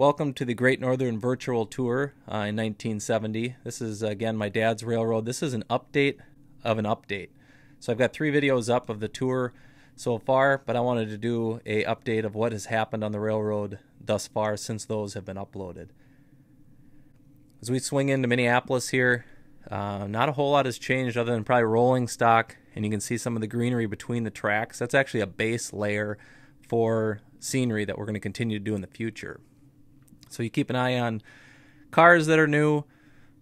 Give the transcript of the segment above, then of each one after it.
Welcome to the Great Northern virtual tour in 1970. This is, again, my dad's railroad. This is an update of an update. So I've got 3 videos up of the tour so far, but I wanted to do an update of what has happened on the railroad thus far since those have been uploaded. As we swing into Minneapolis here, not a whole lot has changed other than probably rolling stock, and you can see some of the greenery between the tracks. That's actually a base layer for scenery that we're going to continue to do in the future. So you keep an eye on cars that are new,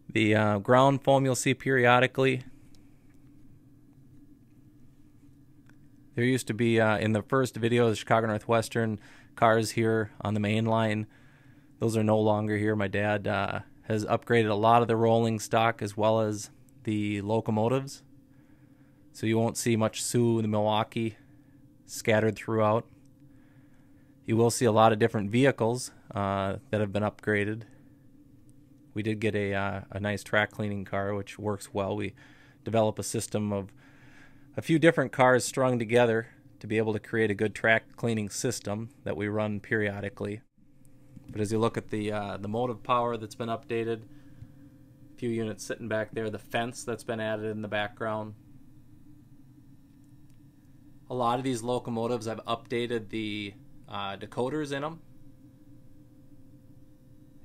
the ground foam you'll see periodically. There used to be, in the first video, the Chicago Northwestern cars here on the main line. Those are no longer here. My dad has upgraded a lot of the rolling stock as well as the locomotives. So you won't see much Soo in the Milwaukee scattered throughout. You will see a lot of different vehicles that have been upgraded. We did get a nice track cleaning car, which works well. We develop a system of a few different cars strung together to be able to create a good track cleaning system that we run periodically. But as you look at the motive power that's been updated, a few units sitting back there, the fence that's been added in the background. A lot of these locomotives, I've updated the decoders in them,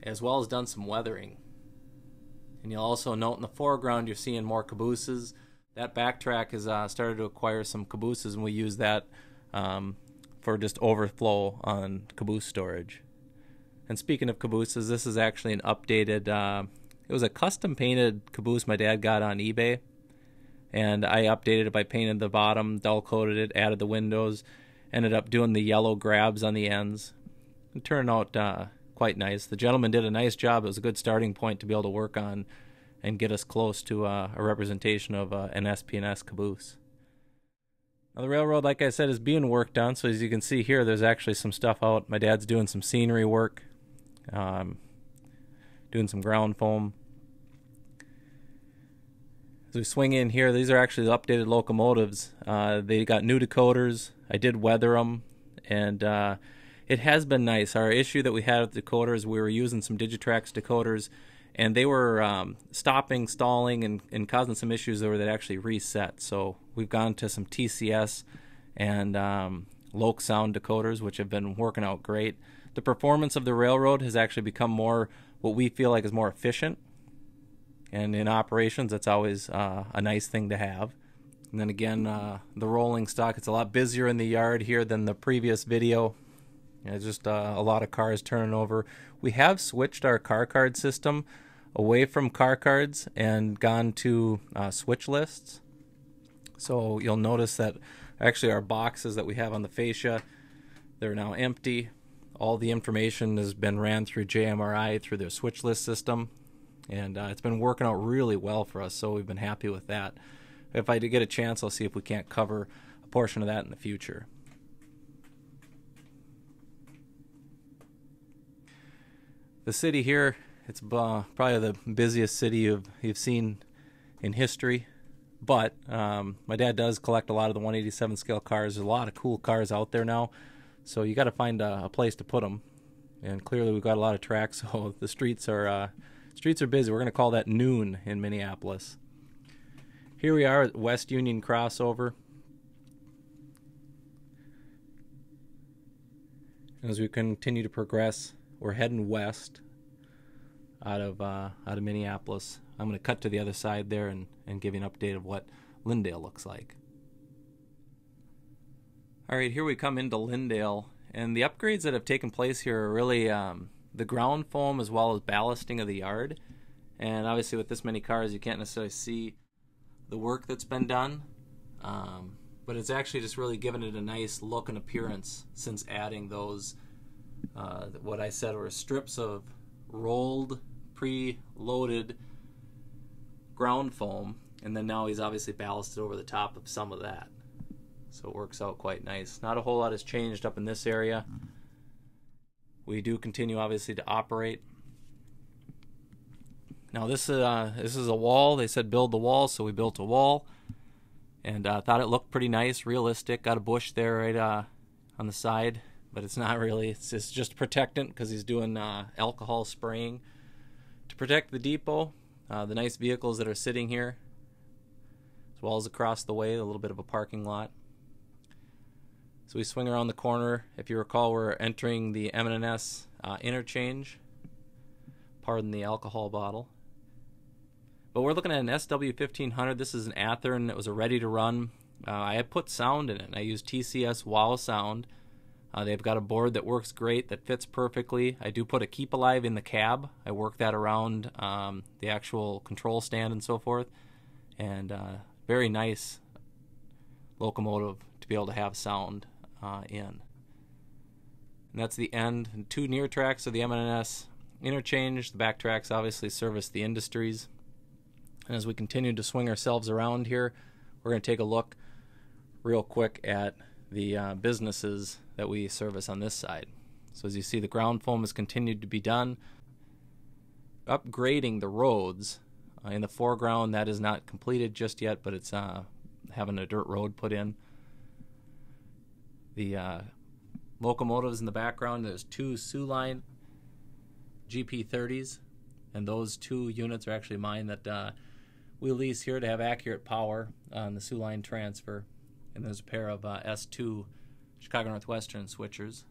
as well as done some weathering. And you'll also note in the foreground you're seeing more cabooses. That backtrack has started to acquire some cabooses, and we use that for just overflow on caboose storage. And speaking of cabooses, this is actually an updated, it was a custom painted caboose my dad got on eBay, and I updated it by painting the bottom, dull coated it, added the windows, ended up doing the yellow grabs on the ends. It turned out quite nice. The gentleman did a nice job. It was a good starting point to be able to work on and get us close to a representation of an SP&S caboose. Now the railroad, like I said, is being worked on, so as you can see here, there's actually some stuff out. My dad's doing some scenery work, doing some ground foam. As we swing in here, these are actually the updated locomotives. They got new decoders. I did weather them, and it has been nice. Our issue that we had with decoders, we were using some Digitrax decoders, and they were stopping, stalling, and causing some issues where they'd actually reset. So we've gone to some TCS and LokSound decoders, which have been working out great. The performance of the railroad has actually become more what we feel like is more efficient. And in operations, that's always a nice thing to have. And then again, the rolling stock, it's a lot busier in the yard here than the previous video. You know, it's just a lot of cars turning over. We have switched our car card system away from car cards and gone to switch lists. So you'll notice that actually our boxes that we have on the fascia, they're now empty. All the information has been ran through JMRI through their switch list system, and it's been working out really well for us, so we've been happy with that. If I do get a chance, I'll see if we can't cover a portion of that in the future. The city here, it's probably the busiest city you've seen in history, but my dad does collect a lot of the 187 scale cars. There's a lot of cool cars out there now, so you got to find a place to put them, and clearly we've got a lot of tracks, so the streets are busy. We're going to call that noon in Minneapolis. Here we are at West Union crossover. As we continue to progress, we're heading west out of Minneapolis. I'm going to cut to the other side there and give you an update of what Lyndale looks like. All right, here we come into Lyndale, and the upgrades that have taken place here are really the ground foam as well as ballasting of the yard. And obviously with this many cars, you can't necessarily see the work that's been done, but it's actually just really given it a nice look and appearance since adding those what I said were strips of rolled, pre-loaded ground foam, and then now he's obviously ballasted over the top of some of that. So it works out quite nice. Not a whole lot has changed up in this area. We do continue, obviously, to operate. Now this is a wall. They said build the wall, so we built a wall, and thought it looked pretty nice, realistic. Got a bush there right on the side. but it's not really. It's just protectant because he's doing alcohol spraying to protect the depot, the nice vehicles that are sitting here, as well as across the way, a little bit of a parking lot. So we swing around the corner. If you recall, we're entering the M&S interchange. Pardon the alcohol bottle. But we're looking at an SW1500. This is an Athearn. It was a ready-to-run. I had put sound in it, and I used TCS WOW sound. They've got a board that works great, that fits perfectly. I do put a keep alive in the cab. I work that around the actual control stand and so forth. And very nice locomotive to be able to have sound in. And that's the end. Two near tracks of the M&S interchange. The back tracks obviously service the industries. And as we continue to swing ourselves around here, we're going to take a look real quick at the businesses that we service on this side. So as you see, the ground foam has continued to be done. Upgrading the roads in the foreground, that is not completed just yet, but it's having a dirt road put in. The locomotives in the background, there's two Soo Line GP30s, and those two units are actually mine that we lease here to have accurate power on the Soo Line transfer. And there's a pair of S2 Chicago Northwestern switchers.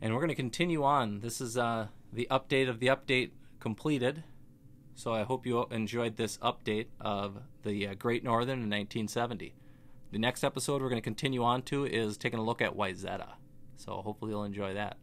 And we're going to continue on. This is the update of the update completed. So I hope you enjoyed this update of the Great Northern in 1970. The next episode we're going to continue on to is taking a look at Wayzata. So hopefully you'll enjoy that.